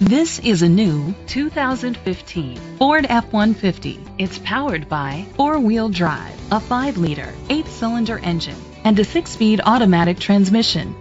This is a new 2015 Ford F-150. It's powered by four-wheel drive, a 5-liter, 8-cylinder engine, and a 6-speed automatic transmission.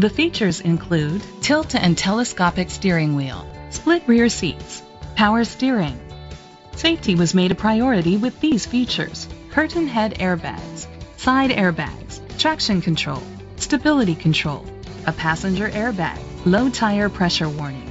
The features include tilt and telescopic steering wheel, split rear seats, power steering. Safety was made a priority with these features: curtain head airbags, side airbags, traction control, stability control, a passenger airbag, low tire pressure warning.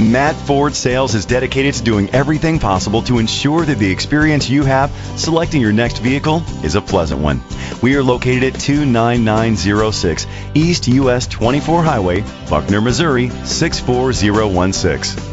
Matt Ford Sales is dedicated to doing everything possible to ensure that the experience you have selecting your next vehicle is a pleasant one. We are located at 29906 East US 24 Highway, Buckner, Missouri 64016.